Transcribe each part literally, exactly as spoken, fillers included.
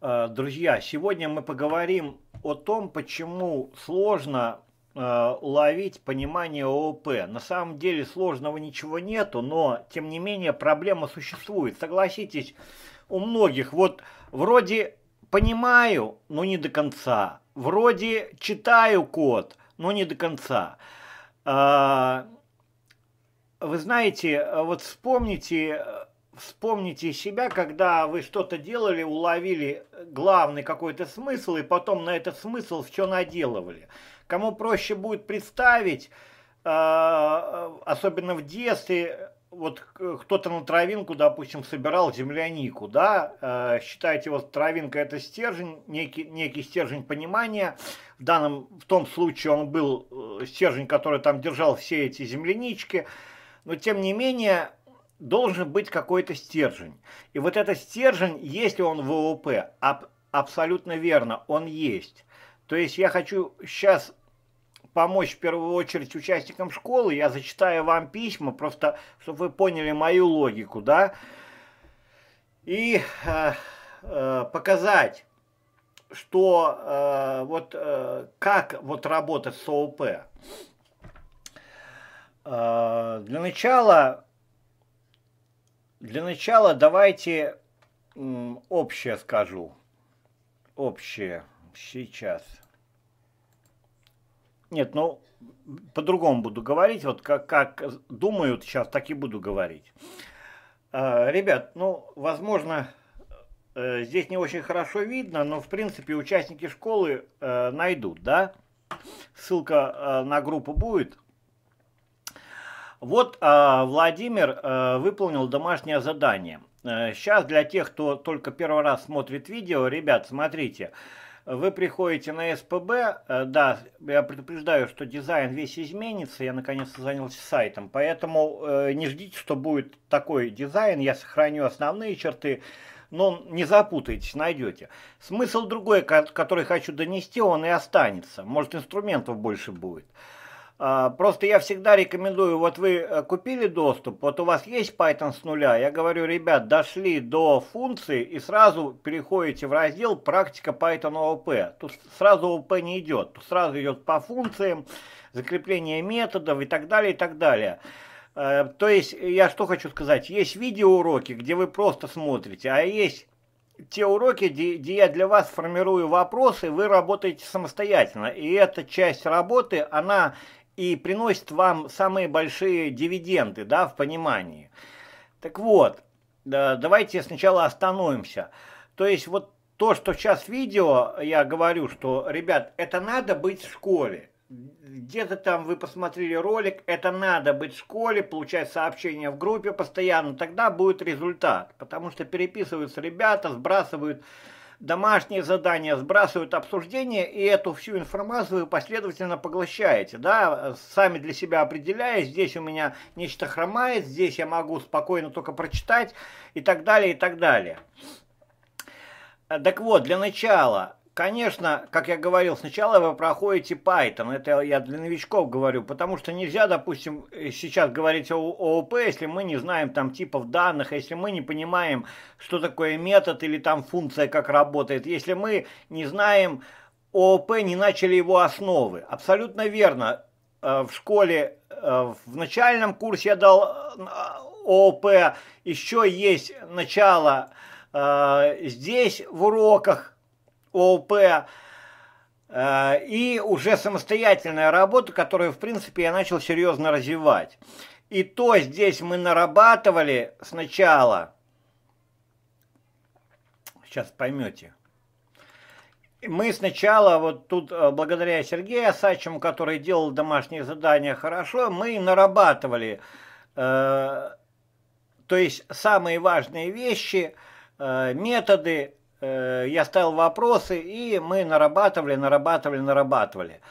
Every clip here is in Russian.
Друзья, сегодня мы поговорим о том, почему сложно уловить понимание ООП. На самом деле сложного ничего нету, но тем не менее проблема существует. Согласитесь, у многих вот вроде понимаю, но не до конца. Вроде читаю код, но не до конца. Вы знаете, вот вспомните, вспомните себя, когда вы что-то делали, уловили главный какой-то смысл, и потом на этот смысл все наделывали. Кому проще будет представить, особенно в детстве, вот кто-то на травинку, допустим, собирал землянику, да, считайте, вот травинка это стержень, некий, некий стержень понимания, в данном, в том случае он был стержень, который там держал все эти землянички, но тем не менее должен быть какой-то стержень. И вот этот стержень, если он в ООП, аб- абсолютно верно, он есть. То есть я хочу сейчас помочь в первую очередь участникам школы, я зачитаю вам письма, просто чтобы вы поняли мою логику, да, и э, э, показать, что э, вот э, как вот работать с ООП. Э, для начала, для начала давайте э, общее скажу, общее сейчас. Нет, ну, по-другому буду говорить, вот как, как думают сейчас, так и буду говорить. Э, ребят, ну, возможно, э, здесь не очень хорошо видно, но, в принципе, участники школы э, найдут, да? Ссылка э, на группу будет. Вот э, Владимир э, выполнил домашнее задание. Э, сейчас для тех, кто только первый раз смотрит видео, ребят, смотрите. Вы приходите на эс пэ бэ, да, я предупреждаю, что дизайн весь изменится, я наконец-то занялся сайтом, поэтому не ждите, что будет такой дизайн, я сохраню основные черты, но не запутайтесь, найдете. Смысл другой, который хочу донести, он и останется, может инструментов больше будет. Просто я всегда рекомендую, вот вы купили доступ, вот у вас есть Python с нуля, я говорю, ребят, дошли до функции и сразу переходите в раздел «Практика Python ООП». Тут сразу ООП не идет, тут сразу идет по функциям, закрепление методов и так далее, и так далее. То есть, я что хочу сказать, есть видеоуроки, где вы просто смотрите, а есть те уроки, где, где я для вас формирую вопросы, вы работаете самостоятельно, и эта часть работы, она и приносит вам самые большие дивиденды, да, в понимании. Так вот, давайте сначала остановимся. То есть вот то, что сейчас в видео, я говорю, что, ребят, это надо быть в школе. Где-то там вы посмотрели ролик, это надо быть в школе, получать сообщения в группе постоянно, тогда будет результат. Потому что переписываются ребята, сбрасывают домашние задания, сбрасывают обсуждения, и эту всю информацию вы последовательно поглощаете, да, сами для себя определяя, здесь у меня нечто хромает, здесь я могу спокойно только прочитать, и так далее, и так далее. Так вот, для начала, конечно, как я говорил, сначала вы проходите Python, это я для новичков говорю, потому что нельзя, допустим, сейчас говорить о ООП, если мы не знаем там типов данных, если мы не понимаем, что такое метод или там функция, как работает, если мы не знаем ООП, не начали его основы. Абсолютно верно, в школе, в начальном курсе я дал ООП, еще есть начало здесь в уроках, ООП, э, и уже самостоятельная работа, которую, в принципе, я начал серьезно развивать. И то здесь мы нарабатывали сначала, сейчас поймете, мы сначала, вот тут, благодаря Сергею Осадчеву, который делал домашние задания хорошо, мы нарабатывали, э, то есть самые важные вещи, э, методы, я ставил вопросы, и мы нарабатывали, нарабатывали, нарабатывали.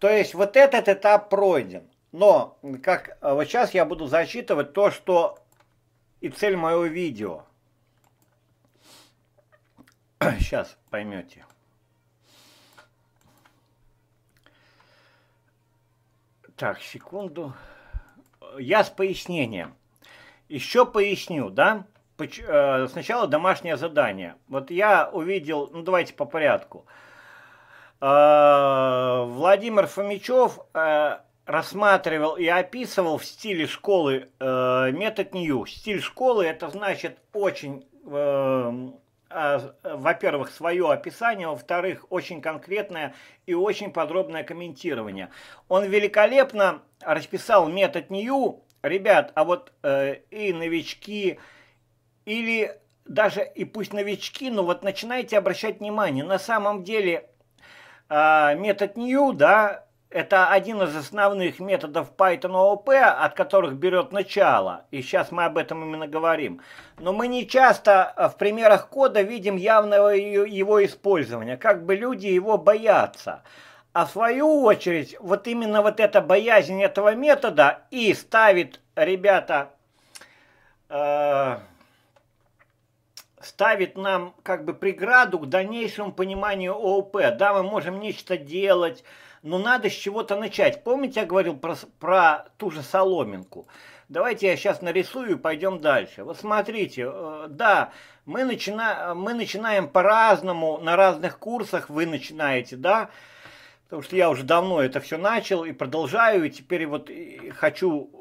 То есть вот этот этап пройден. Но как вот сейчас я буду зачитывать то, что и цель моего видео. Сейчас поймете. Так, секунду. Я с пояснением. Еще поясню, да? Сначала домашнее задание. Вот я увидел, ну давайте по порядку. Владимир Фомичев рассматривал и описывал в стиле школы метод new. Стиль школы — это значит очень, во-первых, свое описание, во-вторых, очень конкретное и очень подробное комментирование. Он великолепно расписал метод new, ребят, а вот и новички, или даже и пусть новички, но вот начинайте обращать внимание. На самом деле метод new, да, это один из основных методов Python ООП, от которых берет начало. И сейчас мы об этом именно говорим. Но мы не часто в примерах кода видим явного его использования. Как бы люди его боятся. А в свою очередь, вот именно вот эта боязнь этого метода и ставит, ребята, э, ставит нам как бы преграду к дальнейшему пониманию ООП. Да, мы можем нечто делать, но надо с чего-то начать. Помните, я говорил про, про ту же соломинку? Давайте я сейчас нарисую и пойдем дальше. Вот смотрите, да, мы, начина, мы начинаем по-разному, на разных курсах вы начинаете, да? Потому что я уже давно это все начал и продолжаю, и теперь вот хочу...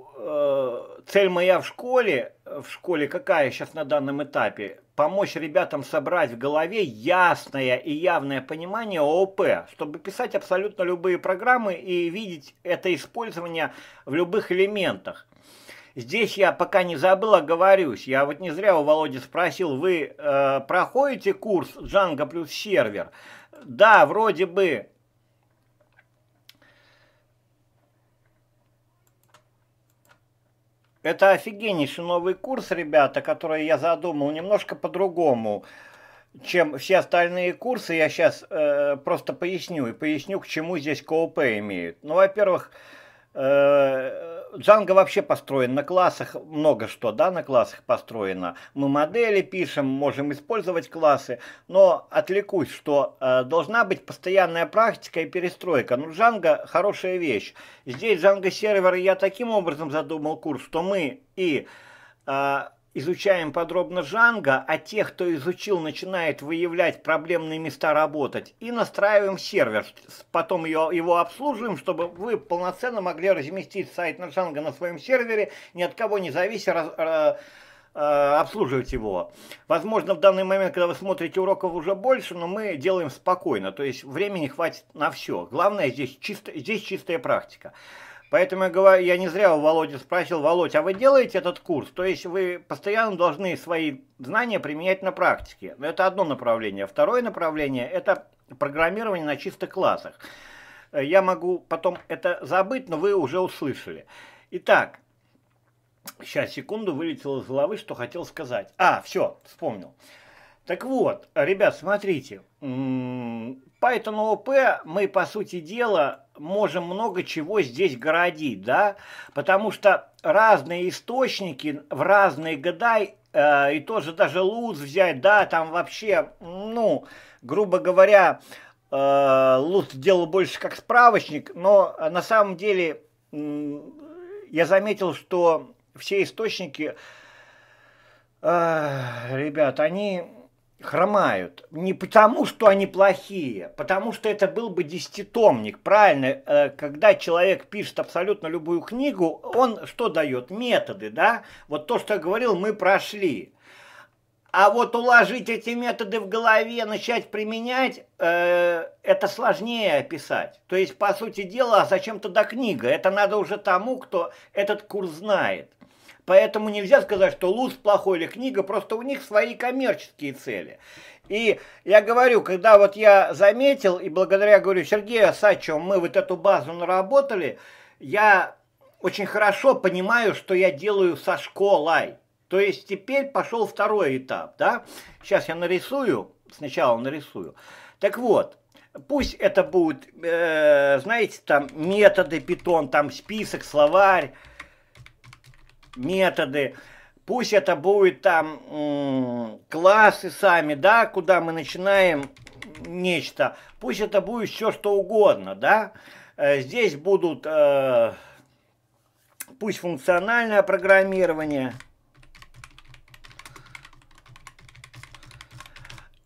Цель моя в школе, в школе какая сейчас на данном этапе? Помочь ребятам собрать в голове ясное и явное понимание ООП, чтобы писать абсолютно любые программы и видеть это использование в любых элементах. Здесь я пока не забыл, оговорюсь. Я вот не зря у Володи спросил, вы э, проходите курс Django плюс сервер? Да, вроде бы... Это офигеннейший новый курс, ребята, который я задумал немножко по-другому, чем все остальные курсы. Я сейчас э, просто поясню, и поясню, к чему здесь КОП имеют. Ну, во-первых, э, Django вообще построен на классах, много что, да, на классах построено. Мы модели пишем, можем использовать классы, но отвлекусь, что э, должна быть постоянная практика и перестройка. Ну, Django хорошая вещь. Здесь Django сервер я таким образом задумал курс, что мы и э, изучаем подробно Django, а тех, кто изучил, начинает выявлять проблемные места, работать, и настраиваем сервер. Потом ее, его обслуживаем, чтобы вы полноценно могли разместить сайт на Django на своем сервере, ни от кого не завися, раз, э, э, обслуживать его. Возможно, в данный момент, когда вы смотрите, уроков уже больше, но мы делаем спокойно, то есть времени хватит на все. Главное, здесь, чисто, здесь чистая практика. Поэтому я говорю, я не зря у Володи спросил: Володь, а вы делаете этот курс? То есть вы постоянно должны свои знания применять на практике. Это одно направление. Второе направление – это программирование на чистых классах. Я могу потом это забыть, но вы уже услышали. Итак, сейчас, секунду, вылетело из головы, что хотел сказать. А, все, вспомнил. Так вот, ребят, смотрите, Python ООП мы, по сути дела, можем много чего здесь городить, да, потому что разные источники в разные года, э, и тоже даже луз взять, да, там вообще, ну, грубо говоря, э, луз делал больше как справочник, но на самом деле э, я заметил, что все источники, э, ребят, они... хромают. Не потому, что они плохие, потому что это был бы десятитомник. Правильно, когда человек пишет абсолютно любую книгу, он что дает? Методы, да? Вот то, что я говорил, мы прошли. А вот уложить эти методы в голове, начать применять, э, это сложнее описать. То есть, по сути дела, зачем-то до книга. Это надо уже тому, кто этот курс знает. Поэтому нельзя сказать, что луз плохой или книга, просто у них свои коммерческие цели. И я говорю, когда вот я заметил, и благодаря, говорю, Сергею Осадчеву мы вот эту базу наработали, я очень хорошо понимаю, что я делаю со школой. То есть теперь пошел второй этап, да? Сейчас я нарисую, сначала нарисую. Так вот. Пусть это будут, э, знаете, там методы Python, там список, словарь, методы, пусть это будет там классы сами, да, куда мы начинаем нечто, пусть это будет все что угодно, да, здесь будут, э, пусть функциональное программирование,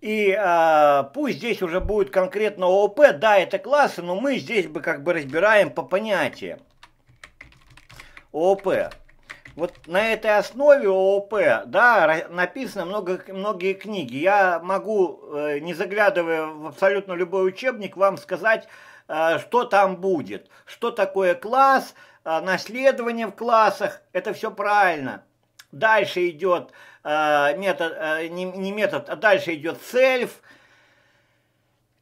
И э, пусть здесь уже будет конкретно ООП, да, это классы, но мы здесь бы как бы разбираем по понятиям ООП. Вот на этой основе ООП, да, написано много, многие книги. Я могу, не заглядывая в абсолютно любой учебник, вам сказать, что там будет. Что такое класс, наследование в классах, это все правильно. Дальше идет метод, не метод, а дальше идет self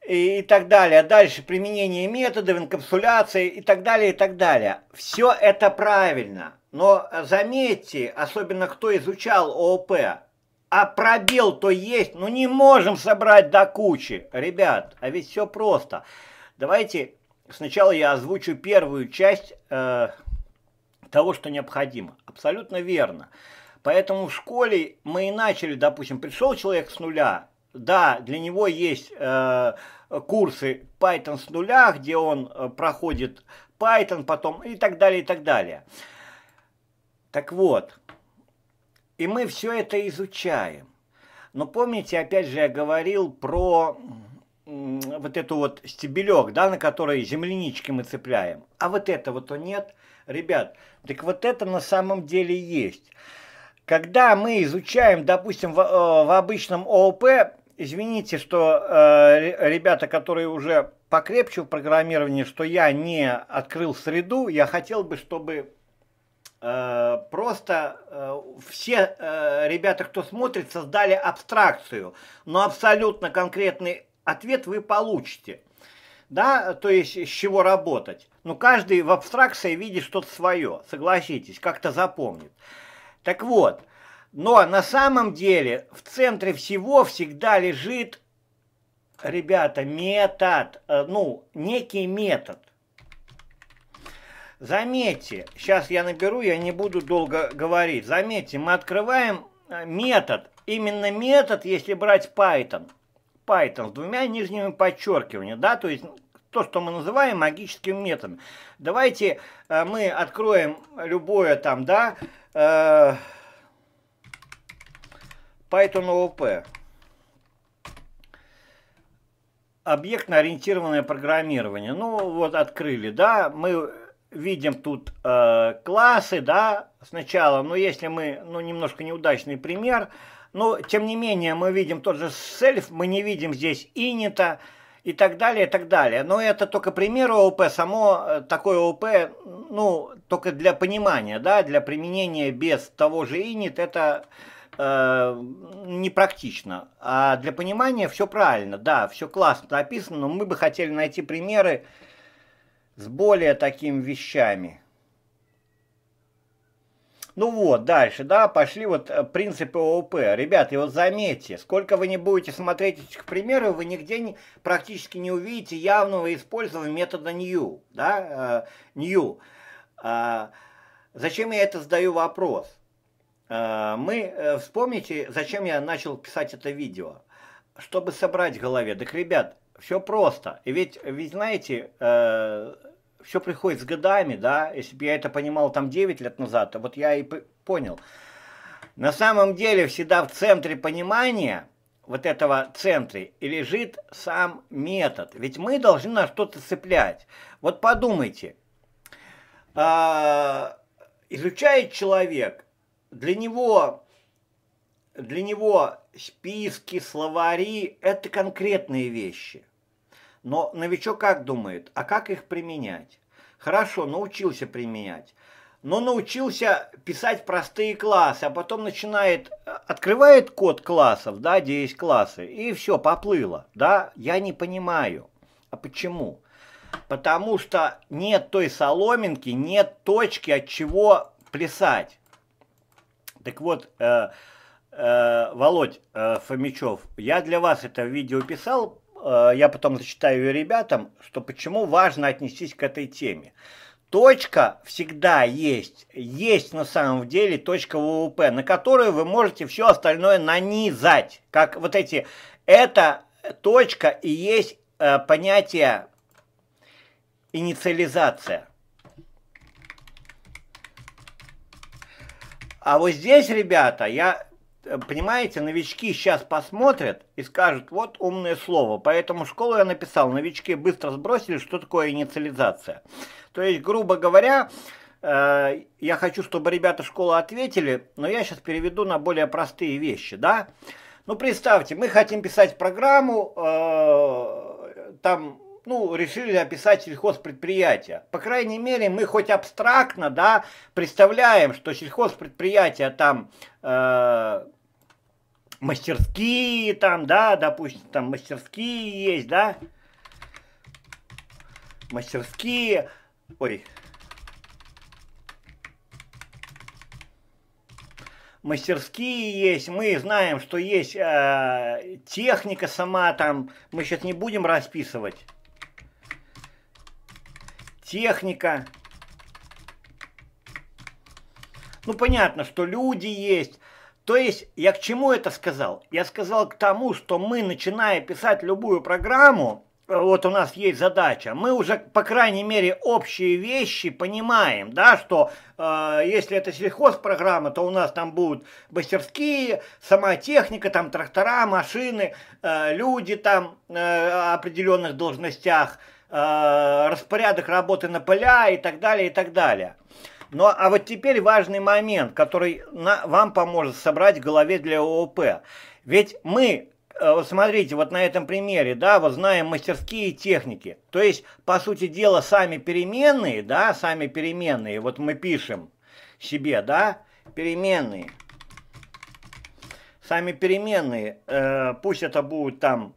и так далее. Дальше применение методов, инкапсуляции и так далее, и так далее. Все это правильно. Но заметьте, особенно кто изучал ООП, а пробел-то есть, ну не можем собрать до кучи. Ребят, а ведь все просто. Давайте сначала я озвучу первую часть э, того, что необходимо. Абсолютно верно. Поэтому в школе мы и начали, допустим, пришел человек с нуля. Да, для него есть э, курсы Python с нуля, где он э, проходит Python потом и так далее, и так далее. Так вот, и мы все это изучаем. Но помните, опять же, я говорил про вот эту вот стебелек, да, на который землянички мы цепляем. А вот этого-то нет, ребят. Так вот это на самом деле есть. Когда мы изучаем, допустим, в, в обычном ООП, извините, что э, ребята, которые уже покрепче в программировании, что я не открыл среду, я хотел бы, чтобы... Просто все ребята, кто смотрит, создали абстракцию, но абсолютно конкретный ответ вы получите, да, то есть с чего работать. Но каждый в абстракции видит что-то свое, согласитесь, как-то запомнит. Так вот, но на самом деле в центре всего всегда лежит, ребята, метод, ну, некий метод. Заметьте, сейчас я наберу, я не буду долго говорить. Заметьте, мы открываем метод. Именно метод, если брать Python. Python с двумя нижними подчеркиваниями, да, то есть то, что мы называем магическим методом. Давайте э, мы откроем любое там, да, э, Python ООП. Объектно-ориентированное программирование. Ну, вот открыли, да, мы... Видим тут э, классы, да, сначала, но если мы, ну, немножко неудачный пример, но, тем не менее, мы видим тот же self, мы не видим здесь init и так далее, и так далее. Но это только пример ООП, само такое ООП, ну, только для понимания, да, для применения без того же init это э, непрактично. А для понимания все правильно, да, все классно написано, но мы бы хотели найти примеры с более такими вещами. Ну вот, дальше, да, пошли вот принципы ООП. Ребята, и вот заметьте, сколько вы не будете смотреть этих примеров, вы нигде не, практически не увидите явного использования метода new, да, new. Зачем я это задаю вопрос? Мы, вспомните, зачем я начал писать это видео? Чтобы собрать в голове. Так, ребят, все просто. И ведь, ведь знаете, э, все приходит с годами, да, если бы я это понимал там девять лет назад, вот я и понял. На самом деле всегда в центре понимания, вот этого центре, и лежит сам метод. Ведь мы должны на что-то цеплять. Вот подумайте, э, изучает человек, для него, для него... списки, словари – это конкретные вещи. Но новичок как думает? А как их применять? Хорошо, научился применять. Но научился писать простые классы, а потом начинает, открывает код классов, да, где есть классы, и все, поплыло. Да? Я не понимаю. А почему? Потому что нет той соломинки, нет точки, от чего плясать. Так вот, э, Володь Фомичев, я для вас это видео писал, я потом зачитаю ребятам, что почему важно отнестись к этой теме. Точка всегда есть, есть на самом деле точка ООП, на которую вы можете все остальное нанизать. Как вот эти, эта точка и есть понятие инициализация. А вот здесь, ребята, я... понимаете, новички сейчас посмотрят и скажут, вот умное слово. Поэтому школу я написал, новички быстро сбросили, что такое инициализация. То есть, грубо говоря, э, я хочу, чтобы ребята школы ответили, но я сейчас переведу на более простые вещи, да? Ну, представьте, мы хотим писать программу, э, там, ну, решили описать сельхозпредприятие. По крайней мере, мы хоть абстрактно, да, представляем, что сельхозпредприятие там... Э, мастерские там, да, допустим, там мастерские есть, да, мастерские, ой, мастерские есть, мы знаем, что есть э, техника сама там, мы сейчас не будем расписывать, техника, ну, понятно, что люди есть. То есть, я к чему это сказал? Я сказал к тому, что мы, начиная писать любую программу, вот у нас есть задача, мы уже, по крайней мере, общие вещи понимаем, да, что э, если это сельхозпрограмма, то у нас там будут мастерские, сама техника, там трактора, машины, э, люди там э, определенных должностях, э, распорядок работы на поля и так далее, и так далее. Ну, а вот теперь важный момент, который на, вам поможет собрать в голове для ООП. Ведь мы, э, смотрите, вот на этом примере, да, вот знаем мастерские техники. То есть, по сути дела, сами переменные, да, сами переменные, вот мы пишем себе, да, переменные. Сами переменные, э, пусть это будут там...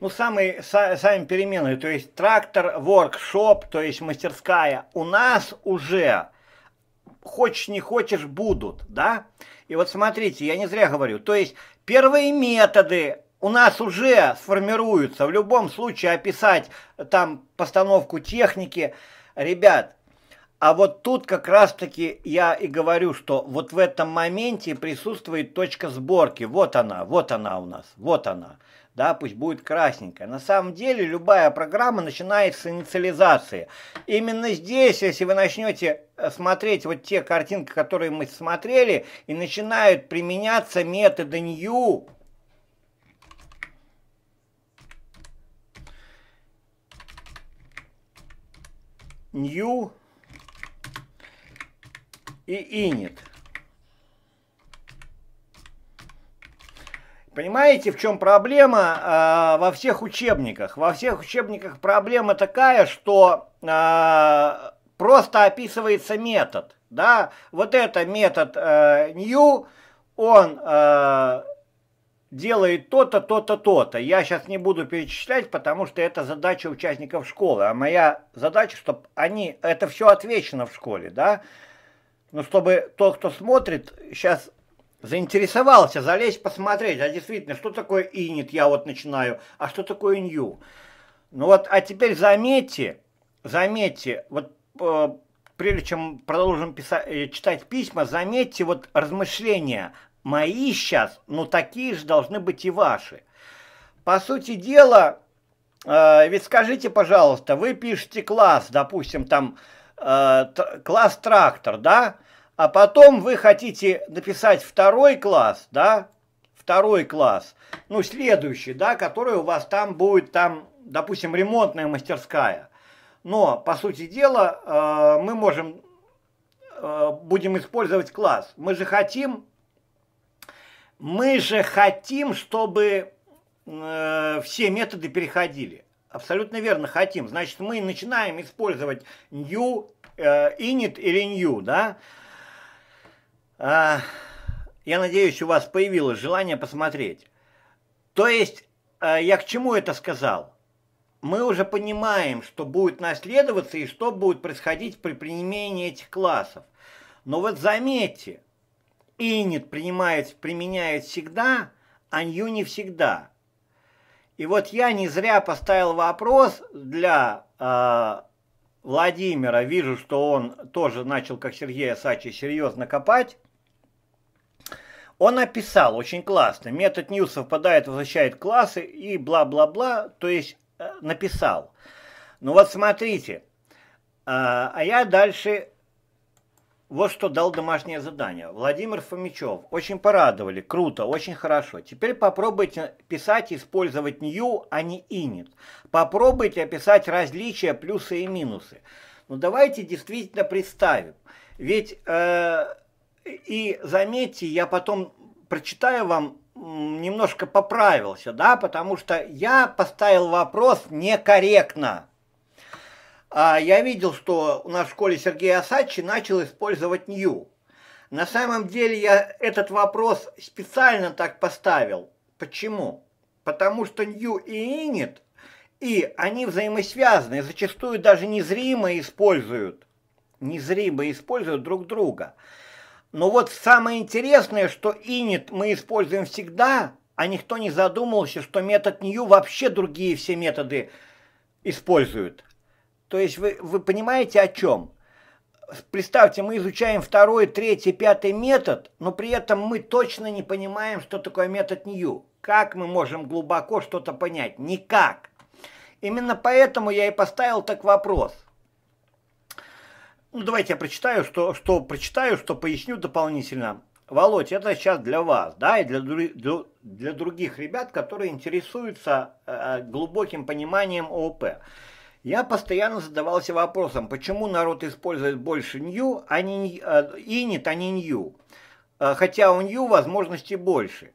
Ну, самые, сами переменные, то есть трактор, воркшоп, то есть мастерская, у нас уже, хочешь не хочешь, будут, да? И вот смотрите, я не зря говорю, то есть первые методы у нас уже сформируются, в любом случае описать там постановку техники, ребят. А вот тут как раз-таки я и говорю, что вот в этом моменте присутствует точка сборки. Вот она, вот она у нас, вот она. Да, пусть будет красненькая. На самом деле любая программа начинается с инициализации. Именно здесь, если вы начнете смотреть вот те картинки, которые мы смотрели, и начинают применяться методы new new и init. Понимаете, в чем проблема э, во всех учебниках? Во всех учебниках проблема такая, что э, просто описывается метод. Да? Вот это метод э, new, он э, делает то-то, то-то, то-то. Я сейчас не буду перечислять, потому что это задача участников школы. А моя задача, чтобы они... Это все отвечено в школе, да? Ну, чтобы тот, кто смотрит, сейчас заинтересовался, залезть, посмотреть, а действительно, что такое init, я вот начинаю, а что такое new. Ну вот, а теперь заметьте, заметьте, вот э, прежде чем продолжим писать, читать письма, заметьте вот размышления мои сейчас, ну такие же должны быть и ваши. По сути дела, э, ведь скажите, пожалуйста, вы пишете класс, допустим, там, класс трактор, да, а потом вы хотите написать второй класс, да, второй класс, ну, следующий, да, который у вас там будет, там, допустим, ремонтная мастерская. Но, по сути дела, мы можем, будем использовать класс. Мы же хотим, мы же хотим, чтобы все методы переходили. Абсолютно верно, хотим. Значит, мы начинаем использовать new, э, init или new, да? Э, я надеюсь, у вас появилось желание посмотреть. То есть, э, я к чему это сказал? Мы уже понимаем, что будет наследоваться и что будет происходить при применении этих классов. Но вот заметьте, init принимает, применяет всегда, а new не всегда. И вот я не зря поставил вопрос для э, Владимира. Вижу, что он тоже начал, как Сергей Осадчев, серьезно копать. Он описал очень классно. Метод new совпадает, возвращает классы и бла-бла-бла. То есть э, написал. Ну вот смотрите. А я дальше вот что дал домашнее задание. Владимир Фомичев. Очень порадовали. Круто, очень хорошо. Теперь попробуйте писать, использовать new, а не init. Попробуйте описать различия, плюсы и минусы. Ну давайте действительно представим. Ведь, э, и заметьте, я потом прочитаю вам, немножко поправился, да, потому что я поставил вопрос некорректно. А я видел, что у нас в школе Сергей Осадчев начал использовать new. На самом деле я этот вопрос специально так поставил. Почему? Потому что new и init, и они взаимосвязаны, зачастую даже незримо используют, незримо используют друг друга. Но вот самое интересное, что init мы используем всегда, а никто не задумывался, что метод new вообще другие все методы используют. То есть вы, вы понимаете, о чем? Представьте, мы изучаем второй, третий, пятый метод, но при этом мы точно не понимаем, что такое метод new. Как мы можем глубоко что-то понять? Никак. Именно поэтому я и поставил так вопрос. Ну, давайте я прочитаю, что, что прочитаю, что поясню дополнительно. Володь, это сейчас для вас, да, и для, для, для других ребят, которые интересуются э, глубоким пониманием ООП. Я постоянно задавался вопросом, почему народ использует больше new, а не э, init, а не new. Э, хотя у new возможностей больше.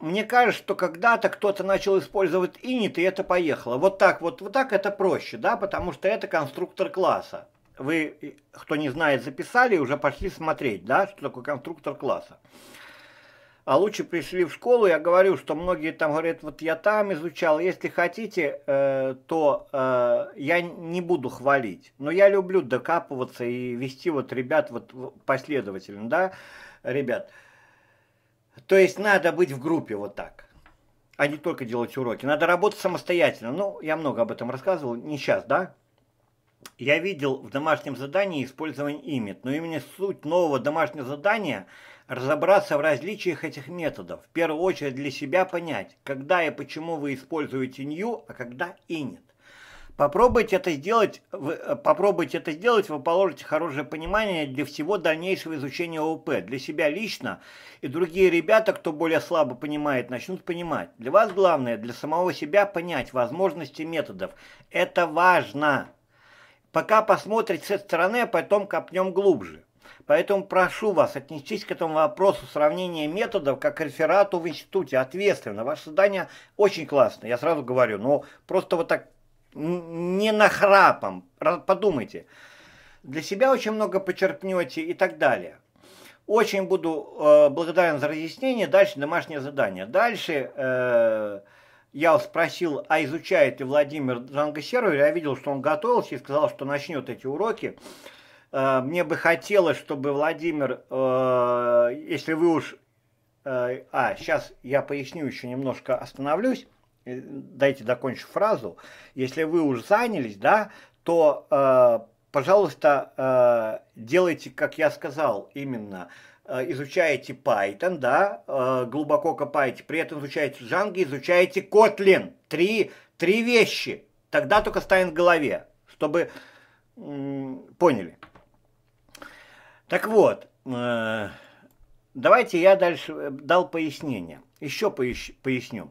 Мне кажется, что когда-то кто-то начал использовать init, и это поехало. Вот так вот, вот так это проще, да, потому что это конструктор класса. Вы, кто не знает, записали и уже пошли смотреть, да, что такое конструктор класса. А лучше пришли в школу, я говорю, что многие там говорят, вот я там изучал, если хотите, э, то э, я не буду хвалить. Но я люблю докапываться и вести вот ребят вот последовательно, да, ребят. То есть надо быть в группе вот так, а не только делать уроки. Надо работать самостоятельно. Ну, я много об этом рассказывал, не сейчас, да. Я видел в домашнем задании использование init, но именно суть нового домашнего задания – разобраться в различиях этих методов. В первую очередь для себя понять, когда и почему вы используете new, а когда init. Попробуйте это сделать, вы, попробуйте это сделать, вы положите хорошее понимание для всего дальнейшего изучения ООП. Для себя лично и другие ребята, кто более слабо понимает, начнут понимать. Для вас главное – для самого себя понять возможности методов. Это важно. Пока посмотреть с этой стороны, а потом копнем глубже. Поэтому прошу вас отнестись к этому вопросу сравнения методов как к реферату в институте. Ответственно. Ваше задание очень классное, я сразу говорю. Но просто вот так не нахрапом. Подумайте. Для себя очень много почерпнете и так далее. Очень буду э, благодарен за разъяснение. Дальше домашнее задание. Дальше... Э, Я спросил, а изучает ли Владимир Django сервер? Я видел, что он готовился и сказал, что начнет эти уроки. Мне бы хотелось, чтобы Владимир, если вы уж... А, сейчас я поясню еще немножко, остановлюсь. Дайте докончу фразу. Если вы уж занялись, да, то, пожалуйста, делайте, как я сказал, именно... Изучаете Python, да, глубоко копаете, при этом изучаете Django, изучаете Kotlin. Три, три вещи. Тогда только станет в голове, чтобы поняли. Так вот, давайте я дальше дал пояснение. Еще поясню.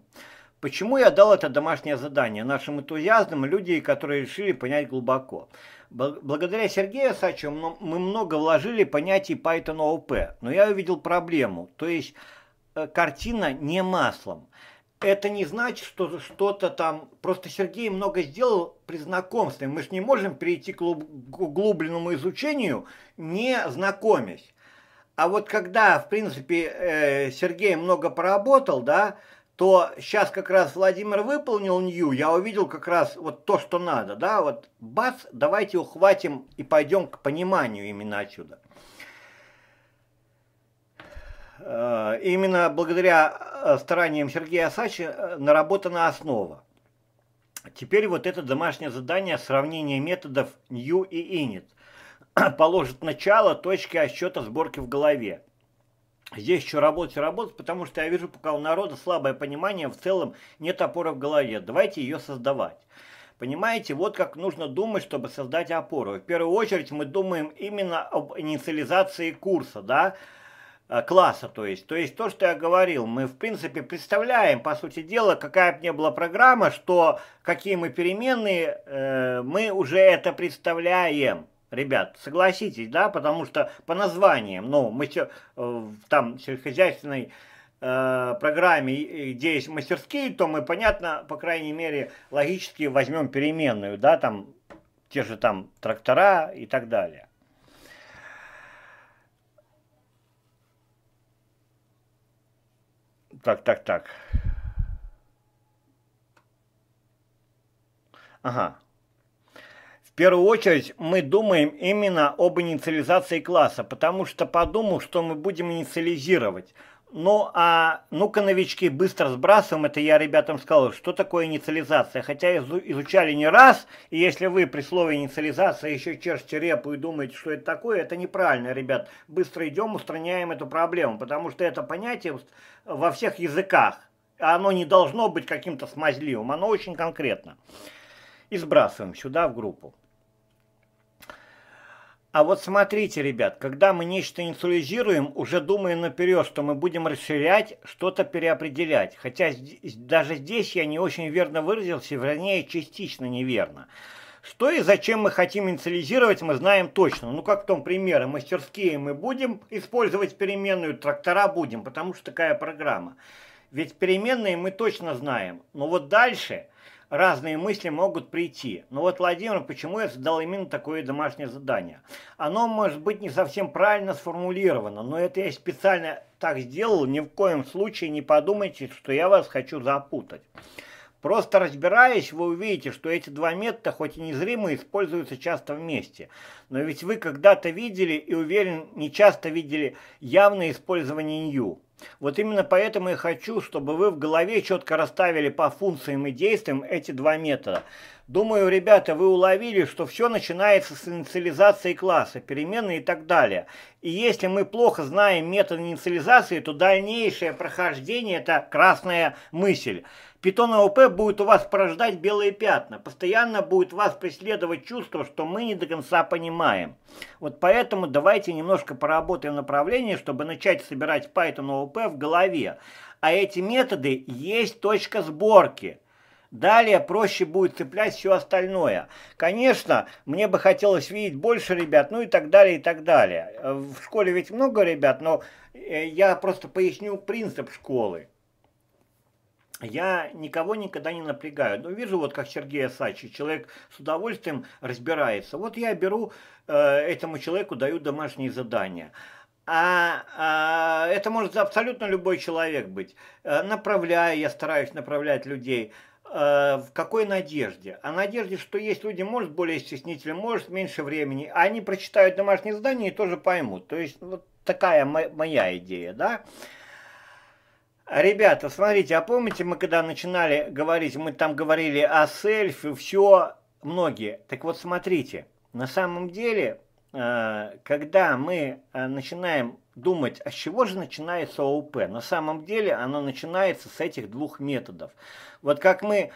Почему я дал это домашнее задание нашим энтузиастам, людей, которые решили понять глубоко. Благодаря Сергею Осадчеву мы много вложили понятий Python о о пэ, но я увидел проблему, то есть картина не маслом. Это не значит, что что-то там, просто Сергей много сделал при знакомстве, мы же не можем перейти к углубленному изучению, не знакомясь. А вот когда, в принципе, Сергей много поработал, да, то сейчас как раз Владимир выполнил new, я увидел как раз вот то, что надо, да, вот бац, давайте ухватим и пойдем к пониманию именно отсюда. Именно благодаря стараниям Сергея Осадчева наработана основа. Теперь вот это домашнее задание сравнения методов new и init положит начало точки отсчета сборки в голове. Здесь еще работать и работать, потому что я вижу, пока у народа слабое понимание, в целом нет опоры в голове. Давайте ее создавать. Понимаете, вот как нужно думать, чтобы создать опору. В первую очередь мы думаем именно об инициализации курса, да, класса, то есть. То есть то, что я говорил, мы в принципе представляем, по сути дела, какая бы ни была программа, что какие мы переменные, э, мы уже это представляем. Ребят, согласитесь, да, потому что по названиям, ну, мы э, там в сельскохозяйственной э, программе, где есть мастерские, то мы, понятно, по крайней мере, логически возьмем переменную, да, там, те же там трактора и так далее. Так, так, так. Ага. В первую очередь мы думаем именно об инициализации класса, потому что подумал, что мы будем инициализировать. Ну, а ну-ка, новички, быстро сбрасываем. Это я ребятам сказал, что такое инициализация. Хотя изучали не раз, и если вы при слове инициализация еще чешете репу и думаете, что это такое, это неправильно, ребят. Быстро идем, устраняем эту проблему, потому что это понятие во всех языках. Оно не должно быть каким-то смазливым, оно очень конкретно. И сбрасываем сюда в группу. А вот смотрите, ребят, когда мы нечто инициализируем, уже думаем наперед, что мы будем расширять, что-то переопределять. Хотя здесь, даже здесь я не очень верно выразился, вернее, частично неверно. Что и зачем мы хотим инициализировать, мы знаем точно. Ну, как в том примере, мастерские мы будем использовать переменную, трактора будем, потому что такая программа. Ведь переменные мы точно знаем. Но вот дальше разные мысли могут прийти. Но вот, Владимир, почему я задал именно такое домашнее задание? Оно может быть не совсем правильно сформулировано, но это я специально так сделал. Ни в коем случае не подумайте, что я вас хочу запутать. Просто разбираясь, вы увидите, что эти два метода, хоть и незримо, используются часто вместе. Но ведь вы когда-то видели, и уверен, не часто видели явное использование new. Вот именно поэтому я хочу, чтобы вы в голове четко расставили по функциям и действиям эти два метода. Думаю, ребята, вы уловили, что все начинается с инициализации класса, переменной и так далее. И если мы плохо знаем метод инициализации, то дальнейшее прохождение – это красная мысль. Python ООП будет у вас порождать белые пятна, постоянно будет вас преследовать чувство, что мы не до конца понимаем. Вот поэтому давайте немножко поработаем в направлении, чтобы начать собирать Python ООП в голове. А эти методы есть точка сборки. Далее проще будет цеплять все остальное. Конечно, мне бы хотелось видеть больше ребят, ну и так далее, и так далее. В школе ведь много ребят, но я просто поясню принцип школы. Я никого никогда не напрягаю. Но вижу, вот как Сергей Осадчев, человек с удовольствием разбирается. Вот я беру, э, этому человеку даю домашние задания. А, а это может абсолютно любой человек быть. Направляю, я стараюсь направлять людей. В какой надежде? А надежде, что есть люди, может, более стеснительные, может, меньше времени, а они прочитают домашние задания и тоже поймут. То есть, вот такая моя идея, да? Ребята, смотрите, а помните, мы когда начинали говорить, мы там говорили о селфи, все, многие. Так вот, смотрите, на самом деле, когда мы начинаем думать, а с чего же начинается ООП? На самом деле оно начинается с этих двух методов. Вот как мы,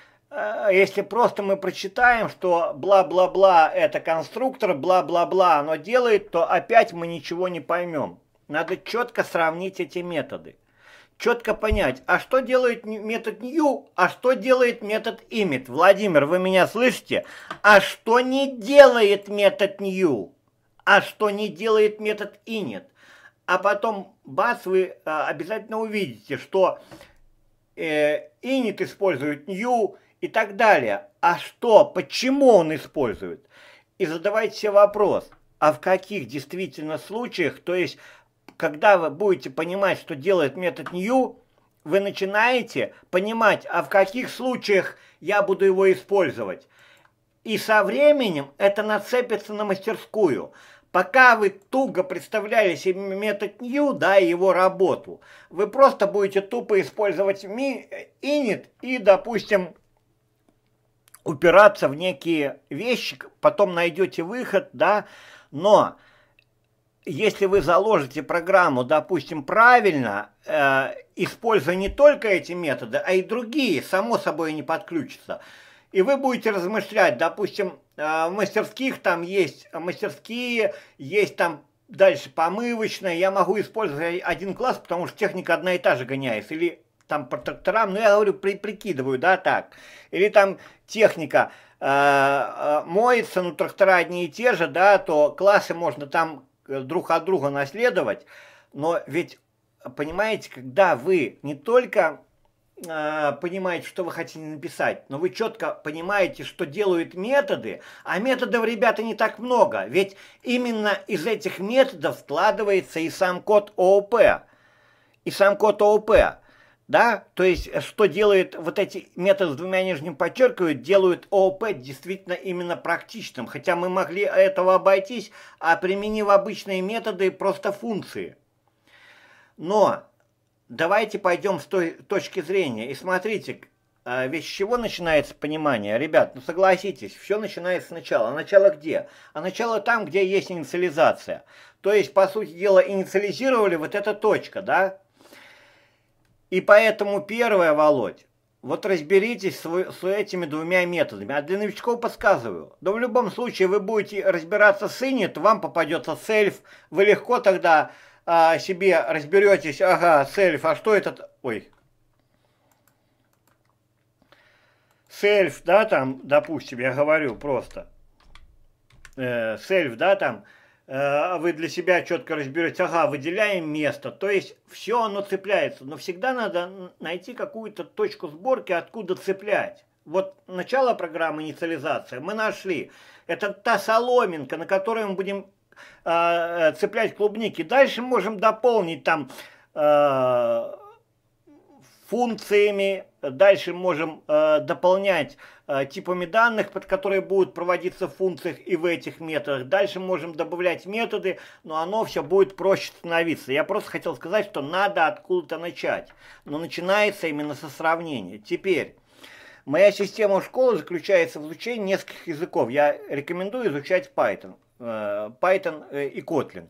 если просто мы прочитаем, что бла-бла-бла это конструктор, бла-бла-бла оно делает, то опять мы ничего не поймем. Надо четко сравнить эти методы. Четко понять, а что делает метод new, а что делает метод init. Владимир, вы меня слышите? А что не делает метод new? А что не делает метод init? А потом, бац, вы а, обязательно увидите, что э, init использует new и так далее. А что, почему он использует? И задавайте себе вопрос, а в каких действительно случаях, то есть, когда вы будете понимать, что делает метод new, вы начинаете понимать, а в каких случаях я буду его использовать. И со временем это нацепится на мастерскую. Пока вы туго представляли себе метод new, да, и его работу, вы просто будете тупо использовать init и, допустим, упираться в некие вещи, потом найдете выход, да, но если вы заложите программу, допустим, правильно, э, используя не только эти методы, а и другие, само собой не подключится. И вы будете размышлять, допустим, в мастерских там есть мастерские, есть там дальше помывочная. Я могу использовать один класс, потому что техника одна и та же гоняется. Или там по тракторам, ну я говорю, при, прикидываю, да, так. Или там техника э, моется, ну трактора одни и те же, да, то классы можно там друг от друга наследовать. Но ведь, понимаете, когда вы не только понимаете, что вы хотите написать, но вы четко понимаете, что делают методы, а методов, ребята, не так много, ведь именно из этих методов складывается и сам код ООП, и сам код ООП, да, то есть, что делают вот эти методы с двумя нижним подчеркивают, делают ООП действительно именно практичным, хотя мы могли этого обойтись, а применив обычные методы, просто функции. Но давайте пойдем с той точки зрения. И смотрите, ведь с чего начинается понимание? Ребят, ну согласитесь, все начинается сначала. А начало где? А начало там, где есть инициализация. То есть, по сути дела, инициализировали вот эта точка, да? И поэтому первое, Володь, вот разберитесь с, с этими двумя методами. А для новичков подсказываю. Но в любом случае вы будете разбираться с init, вам попадется self, вы легко тогда себе разберетесь, ага, self, а что этот, ой, self, да, там, допустим, я говорю просто, э, self, да, там, э, вы для себя четко разберетесь, ага, выделяем место, то есть все оно цепляется, но всегда надо найти какую-то точку сборки, откуда цеплять. Вот начало программы инициализация мы нашли, это та соломинка, на которой мы будем цеплять клубники. Дальше можем дополнить там э, функциями, дальше можем э, дополнять э, типами данных, под которые будут проводиться в функциях и в этих методах. Дальше можем добавлять методы, но оно все будет проще становиться. Я просто хотел сказать, что надо откуда-то начать. Но начинается именно со сравнения. Теперь, моя система школы заключается в изучении нескольких языков. Я рекомендую изучать Python. Python и Kotlin.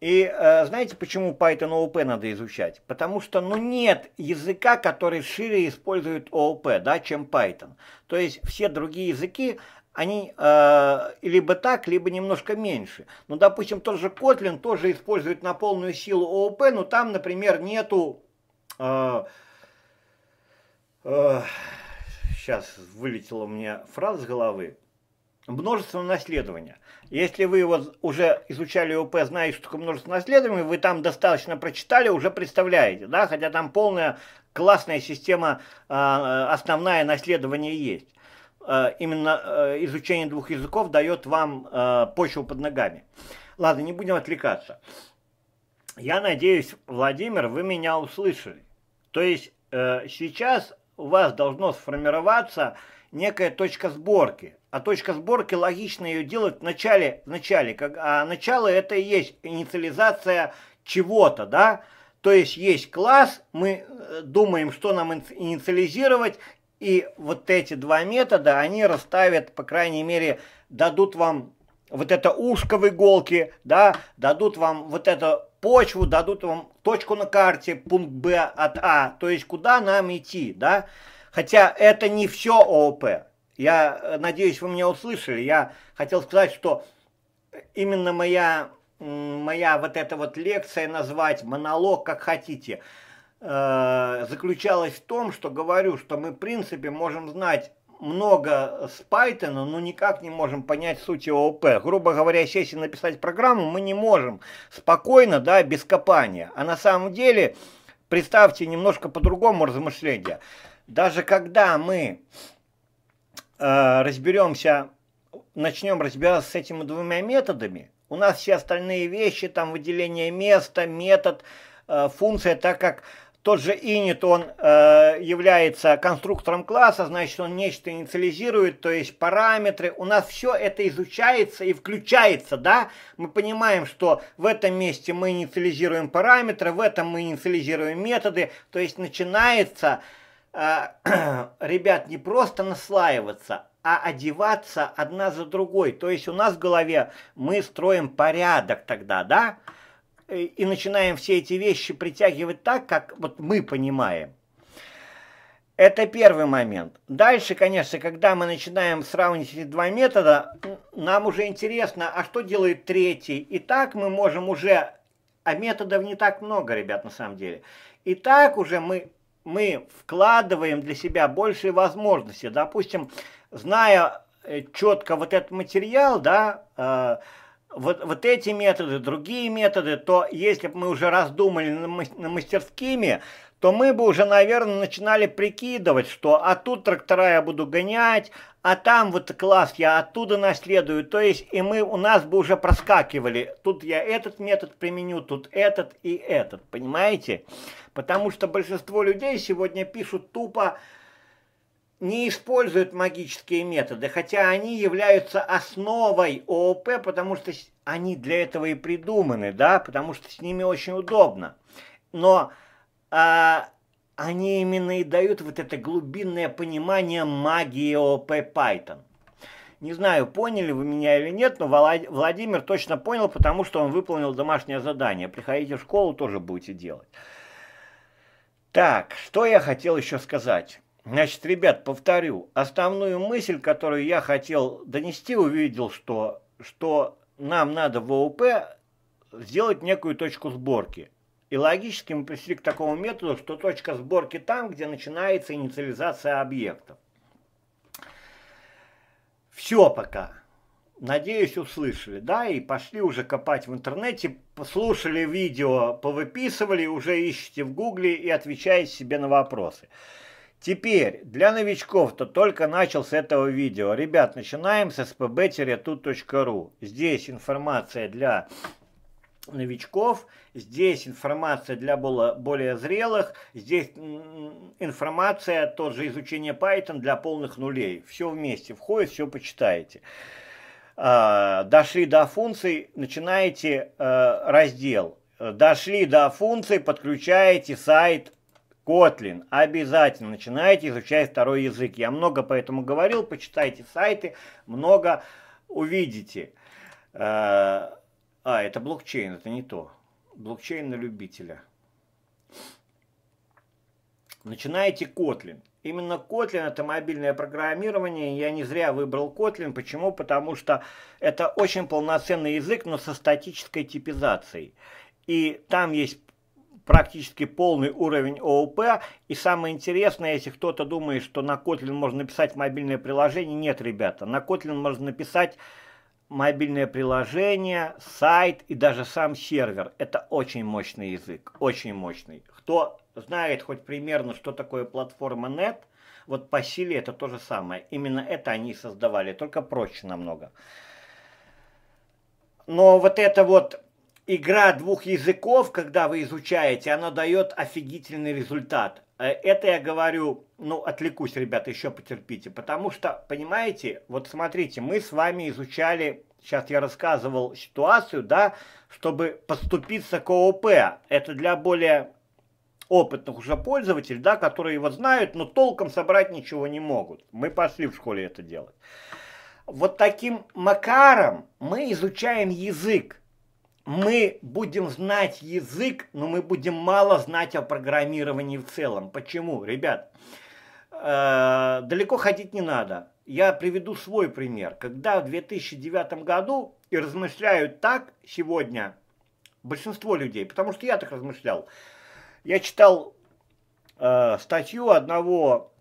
И знаете, почему Python ООП надо изучать? Потому что, ну, нет языка, который шире использует ООП, да, чем Python. То есть все другие языки, они э, либо так, либо немножко меньше. Ну, допустим, тот же Kotlin тоже использует на полную силу ООП, но там, например, нету... Э, э, сейчас вылетела у меня фраза с головы. Множество наследования. Если вы вот уже изучали ООП, знаете, что такое множество наследования, вы там достаточно прочитали, уже представляете, да, хотя там полная классная система, основная наследование есть. Именно изучение двух языков дает вам почву под ногами. Ладно, не будем отвлекаться. Я надеюсь, Владимир, вы меня услышали. То есть сейчас у вас должно сформироваться некая точка сборки. А точка сборки логично ее делать в начале, в начале как, а начало это и есть инициализация чего-то, да? То есть есть класс, мы думаем, что нам инициализировать, и вот эти два метода, они расставят, по крайней мере, дадут вам вот это ушко в иголке, да? Дадут вам вот это почву, дадут вам точку на карте, пункт Б от А, то есть куда нам идти, да? Хотя это не все ООП. Я надеюсь, вы меня услышали. Я хотел сказать, что именно моя, моя вот эта вот лекция, назвать монолог, как хотите, заключалась в том, что говорю, что мы в принципе можем знать много с Python, но никак не можем понять суть ООП. Грубо говоря, сесть и написать программу мы не можем спокойно, да, без копания. А на самом деле, представьте немножко по-другому размышления. Даже когда мы э, разберемся, начнем разбираться с этими двумя методами, у нас все остальные вещи, там выделение места, метод, э, функция, так как тот же init, он э, является конструктором класса, значит он нечто инициализирует, то есть параметры, у нас все это изучается и включается, да, мы понимаем, что в этом месте мы инициализируем параметры, в этом мы инициализируем методы, то есть начинается... ребят, не просто наслаиваться, а одеваться одна за другой. То есть у нас в голове мы строим порядок тогда, да? И, и начинаем все эти вещи притягивать так, как вот мы понимаем. Это первый момент. Дальше, конечно, когда мы начинаем сравнить эти два метода, нам уже интересно, а что делает третий? И так мы можем уже... А методов не так много, ребят, на самом деле. И так уже мы, мы вкладываем для себя большие возможности. Допустим, зная четко вот этот материал, да, э, вот, вот эти методы, другие методы, то если бы мы уже раздумали на мастерскими, то мы бы уже, наверное, начинали прикидывать, что а тут трактора я буду гонять, а там вот класс я оттуда наследую. То есть и мы, у нас бы уже проскакивали. Тут я этот метод применю, тут этот и этот. Понимаете? Потому что большинство людей сегодня пишут тупо, не используют магические методы. Хотя они являются основой ООП, потому что они для этого и придуманы, да? Потому что с ними очень удобно. Но... А, они именно и дают вот это глубинное понимание магии ООП Python. Не знаю, поняли вы меня или нет, но Владимир точно понял, потому что он выполнил домашнее задание. Приходите в школу, тоже будете делать. Так, что я хотел еще сказать. Значит, ребят, повторю. Основную мысль, которую я хотел донести, увидел, что, что нам надо в ООП сделать некую точку сборки. И логически мы пришли к такому методу, что точка сборки там, где начинается инициализация объектов. Все пока. Надеюсь, услышали, да, и пошли уже копать в интернете, послушали видео, повыписывали, уже ищите в Гугле и отвечаете себе на вопросы. Теперь, для новичков-то только начал с этого видео. Ребят, начинаем с эс пэ бэ тире тут точка ру. Здесь информация для... новичков, здесь информация для более зрелых, здесь информация, тот же изучение Python для полных нулей. Все вместе входит, все почитаете. Дошли до функций, начинаете раздел. Дошли до функций, подключаете сайт Kotlin. Обязательно начинайте изучать второй язык. Я много по этому говорил, почитайте сайты, много увидите. А, это блокчейн, это не то. Блокчейн на любителя. Начинаете Kotlin. Именно Kotlin — это мобильное программирование. Я не зря выбрал Kotlin. Почему? Потому что это очень полноценный язык, но со статической типизацией. И там есть практически полный уровень ООП. И самое интересное, если кто-то думает, что на Kotlin можно написать мобильное приложение, нет, ребята. На Kotlin можно написать... мобильное приложение, сайт и даже сам сервер. Это очень мощный язык, очень мощный. Кто знает хоть примерно, что такое платформа нэт, вот по силе это то же самое. Именно это они создавали, только проще намного. Но вот эта вот игра двух языков, когда вы изучаете, она дает офигительный результат. Это я говорю, ну, отвлекусь, ребята, еще потерпите, потому что, понимаете, вот смотрите, мы с вами изучали, сейчас я рассказывал ситуацию, да, чтобы поступиться к ООП, это для более опытных уже пользователей, да, которые его знают, но толком собрать ничего не могут, мы пошли в школе это делать. Вот таким макаром мы изучаем язык. Мы будем знать язык, но мы будем мало знать о программировании в целом. Почему, ребят? Э-э, далеко ходить не надо. Я приведу свой пример. Когда в две тысячи девятом году, и размышляют так сегодня большинство людей, потому что я так размышлял. Я читал э, статью одного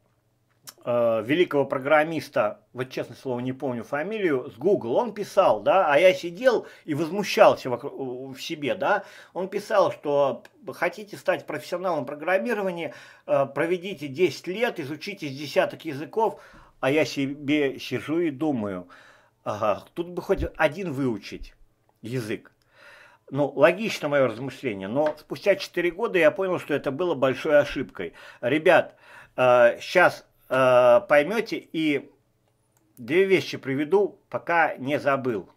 э, великого программиста, вот честное слово не помню фамилию, с Google, он писал, да, а я сидел и возмущался в себе, да, он писал, что хотите стать профессионалом программирования, проведите десять лет, изучите с десяток языков, а я себе сижу и думаю, ага, тут бы хоть один выучить язык. Ну, логично мое размышление, но спустя четыре года я понял, что это было большой ошибкой. Ребят, сейчас поймете и... Две вещи приведу, пока не забыл.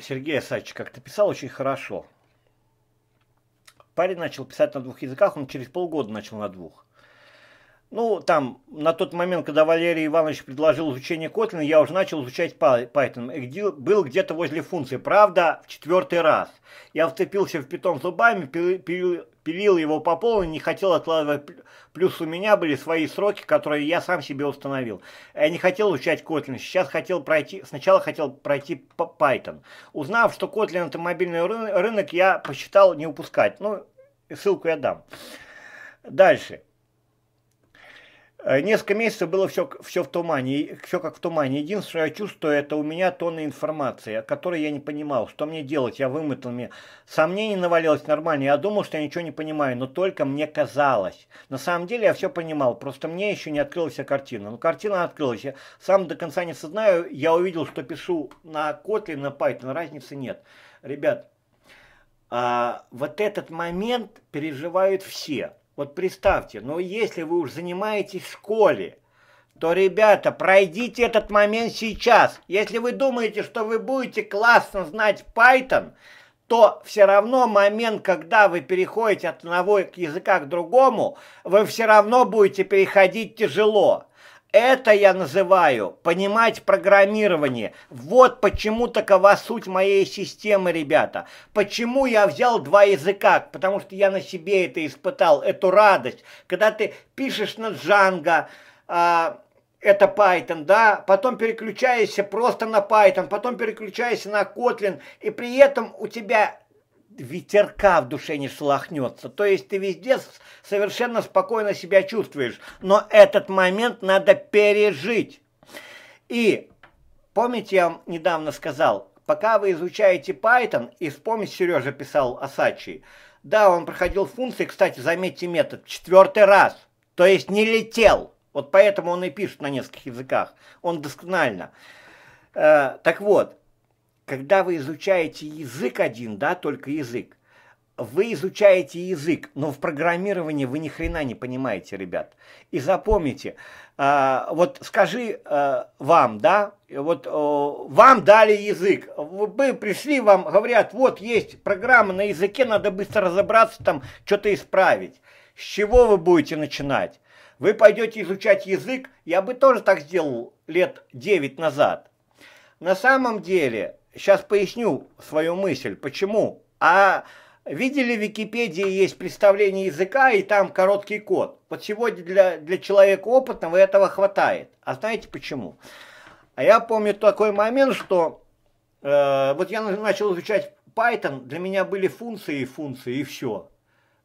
Сергей Осадчев как-то писал очень хорошо. Парень начал писать на двух языках, он через полгода начал на двух. Ну, там, на тот момент, когда Валерий Иванович предложил изучение Kotlin, я уже начал изучать Python. И был где-то возле функции. Правда, в четвертый раз. Я вцепился в питон зубами, пилил его по полной, не хотел откладывать. Плюс у меня были свои сроки, которые я сам себе установил. Я не хотел изучать Kotlin. Сейчас хотел пройти, сначала хотел пройти Python. Узнав, что Kotlin это мобильный рынок, я посчитал не упускать. Ну, ссылку я дам. Дальше. Несколько месяцев было все, все в тумане, все как в тумане. Единственное, что я чувствую, это у меня тонны информации, о которой я не понимал. Что мне делать? Я вымотал, мне сомнений навалилось нормально. Я думал, что я ничего не понимаю, но только мне казалось. На самом деле я все понимал, просто мне еще не открылась картина. Но картина открылась. Я сам до конца не сознаю, я увидел, что пишу на Kotlin, на Python, разницы нет. Ребят, а, вот этот момент переживают все. Вот представьте, ну если вы уж занимаетесь в школе, то, ребята, пройдите этот момент сейчас. Если вы думаете, что вы будете классно знать Python, то все равно момент, когда вы переходите от одного языка к другому, вы все равно будете переходить тяжело. Это я называю понимать программирование. Вот почему такова суть моей системы, ребята. Почему я взял два языка? Потому что я на себе это испытал, эту радость. Когда ты пишешь на Django, а, это Python, да, потом переключаешься просто на Python, потом переключаешься на Kotlin, и при этом у тебя... ветерка в душе не шелохнется. То есть ты везде совершенно спокойно себя чувствуешь. Но этот момент надо пережить. И помните, я вам недавно сказал, пока вы изучаете Python, и вспомните, Сережа писал Осадчий, да, он проходил функции, кстати, заметьте метод, в четвертый раз. То есть не летел. Вот поэтому он и пишет на нескольких языках. Он досконально. Э, так вот. Когда вы изучаете язык один, да, только язык, вы изучаете язык, но в программировании вы ни хрена не понимаете, ребят. И запомните, э, вот скажи э, вам, да, вот э, вам дали язык, вы пришли, вам говорят, вот есть программа на языке, надо быстро разобраться, там что-то исправить. С чего вы будете начинать? Вы пойдете изучать язык, я бы тоже так сделал лет девять назад. На самом деле... Сейчас поясню свою мысль, почему. А видели, в Википедии есть представление языка, и там короткий код. Вот сегодня для, для человека опытного этого хватает. А знаете почему? А я помню такой момент, что э, вот я начал изучать Python, для меня были функции и функции, и все.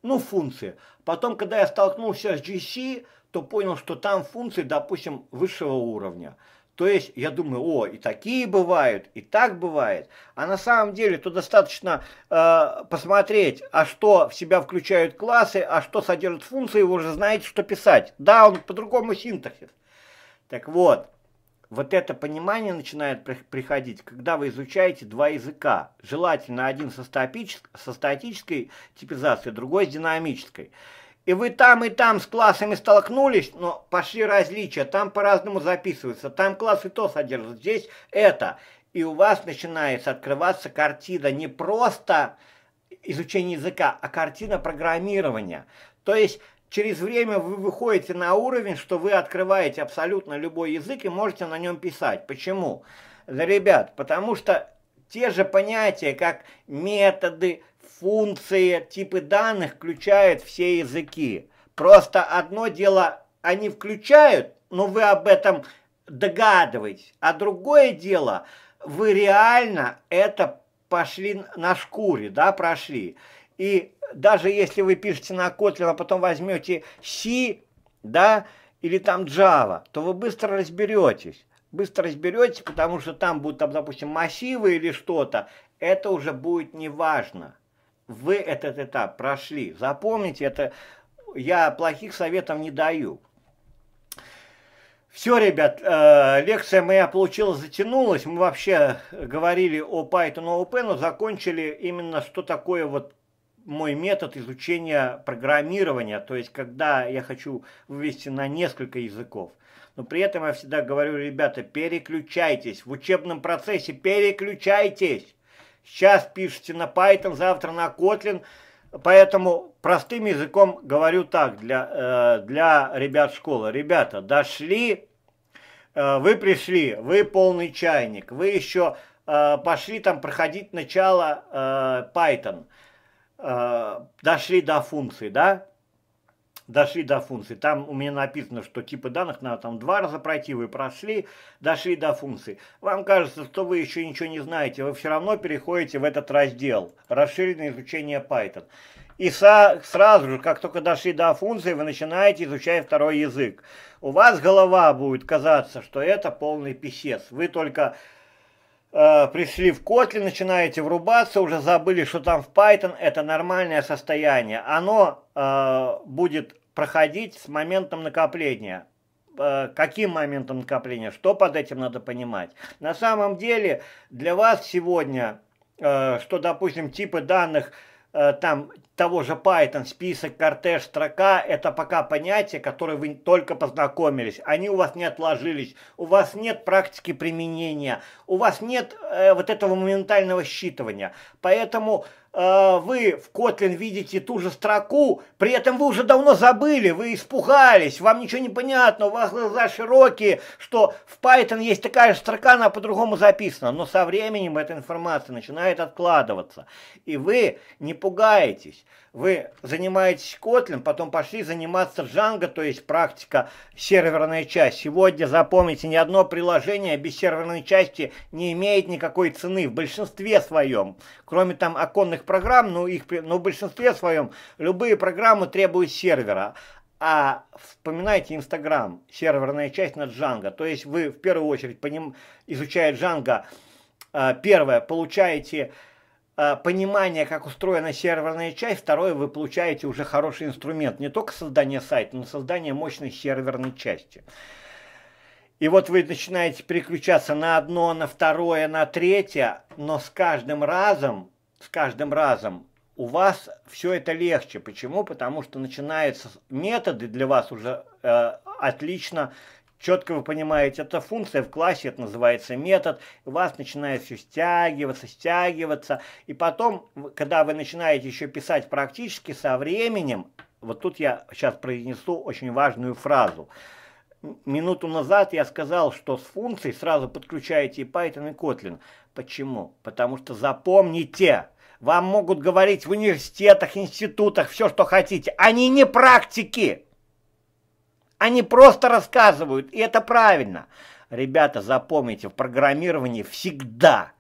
Ну, функции. Потом, когда я столкнулся с джи си, то понял, что там функции, допустим, высшего уровня. То есть я думаю, о, и такие бывают, и так бывает. А на самом деле то достаточно э, посмотреть, а что в себя включают классы, а что содержат функции, вы уже знаете, что писать. Да, он по-другому синтаксис. Так вот, вот это понимание начинает приходить, когда вы изучаете два языка. Желательно один со, со статической типизацией, другой с динамической. И вы там и там с классами столкнулись, но пошли различия, там по-разному записываются, там классы то содержат, здесь это. И у вас начинается открываться картина не просто изучения языка, а картина программирования. То есть через время вы выходите на уровень, что вы открываете абсолютно любой язык и можете на нем писать. Почему? Да, ребят, потому что те же понятия, как методы, функции, типы данных включают все языки. Просто одно дело, они включают, но вы об этом догадываетесь. А другое дело, вы реально это пошли на шкуре, да, прошли. И даже если вы пишете на Kotlin, а потом возьмете си, да, или там Java, то вы быстро разберетесь. Быстро разберетесь, потому что там будут, там, допустим, массивы или что-то. Это уже будет неважно. Вы этот этап прошли. Запомните, это я плохих советов не даю. Все, ребят, э, лекция моя получилась, затянулась. Мы вообще говорили о Python о о пэ, но закончили именно, что такое вот мой метод изучения программирования. То есть, когда я хочу вывести на несколько языков. Но при этом я всегда говорю, ребята, переключайтесь. В учебном процессе переключайтесь. Сейчас пишите на Python, завтра на Kotlin, Поэтому простым языком говорю так для, для ребят школы. Ребята, дошли, вы пришли, вы полный чайник, вы еще пошли там проходить начало Python, дошли до функции, да? Дошли до функции. Там у меня написано, что типы данных надо там два раза пройти, вы прошли, дошли до функции. Вам кажется, что вы еще ничего не знаете, вы все равно переходите в этот раздел «Расширенное изучение Python». И со, сразу же, как только дошли до функции, вы начинаете изучать второй язык. У вас голова будет казаться, что это полный писец. Вы только э, пришли в Kotlin, начинаете врубаться, уже забыли, что там в Python. Это нормальное состояние. Оно э, будет проходить с моментом накопления. Э, каким моментом накопления? Что под этим надо понимать? На самом деле, для вас сегодня, э, что, допустим, типы данных, э, там, того же Python, список, кортеж, строка, это пока понятия, которые вы только познакомились, они у вас не отложились, у вас нет практики применения, у вас нет э, вот этого моментального считывания. Поэтому э, вы в Kotlin видите ту же строку, при этом вы уже давно забыли, вы испугались, вам ничего не понятно, у вас глаза широкие, что в Python есть такая же строка, она по-другому записана, но со временем эта информация начинает откладываться, и вы не пугаетесь. Вы занимаетесь Kotlin, потом пошли заниматься Django, то есть практика, серверная часть. Сегодня, запомните, ни одно приложение без серверной части не имеет никакой цены в большинстве своем. Кроме там оконных программ, ну, их, ну, в большинстве своем любые программы требуют сервера. А вспоминайте Instagram, серверная часть на Django. То есть вы в первую очередь, изучая Django, первое, получаете понимание, как устроена серверная часть, второе, вы получаете уже хороший инструмент, не только создание сайта, но и создание мощной серверной части. И вот вы начинаете переключаться на одно, на второе, на третье, но с каждым разом, с каждым разом у вас все это легче. Почему? Потому что начинаются методы для вас уже э, отлично. Четко вы понимаете, это функция в классе, это называется метод. У вас начинает все стягиваться, стягиваться. И потом, когда вы начинаете еще писать практически со временем, вот тут я сейчас произнесу очень важную фразу. Минуту назад я сказал, что с функцией сразу подключаете и Python, и Kotlin. Почему? Потому что запомните, вам могут говорить в университетах, институтах, все, что хотите. Они не практики. Они просто рассказывают, и это правильно. Ребята, запомните, в программировании всегда,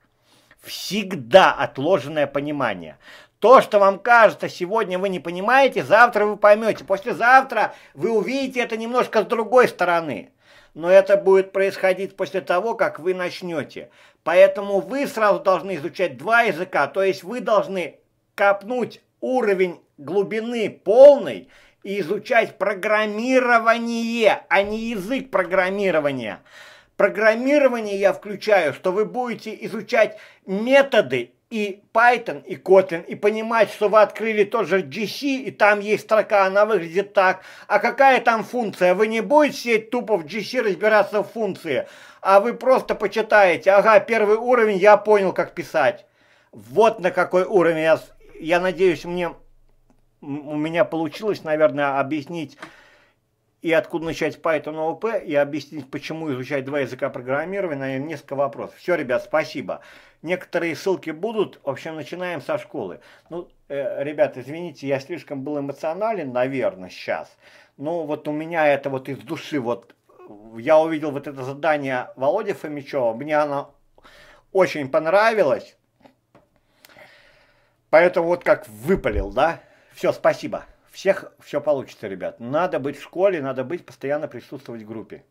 всегда отложенное понимание. То, что вам кажется, сегодня вы не понимаете, завтра вы поймете. Послезавтра вы увидите это немножко с другой стороны. Но это будет происходить после того, как вы начнете. Поэтому вы сразу должны изучать два языка, то есть вы должны копнуть уровень глубины полный, и изучать программирование, а не язык программирования. Программирование я включаю, что вы будете изучать методы и Python, и Kotlin, и понимать, что вы открыли тот же джи си, и там есть строка, она выглядит так. А какая там функция? Вы не будете сидеть тупо в джи си разбираться в функции, а вы просто почитаете, ага, первый уровень, я понял, как писать. Вот на какой уровень, я, я надеюсь, мне... У меня получилось, наверное, объяснить и откуда начать Python ООП, и объяснить, почему изучать два языка программирования, и несколько вопросов. Все, ребят, спасибо. Некоторые ссылки будут. В общем, начинаем со школы. Ну, э, ребят, извините, я слишком был эмоционален, наверное, сейчас. Но вот у меня это вот из души, вот я увидел вот это задание Володи Фомичева, мне оно очень понравилось. Поэтому вот как выпалил, да? Все, спасибо. Всех все получится, ребят. Надо быть в школе, надо быть, постоянно присутствовать в группе.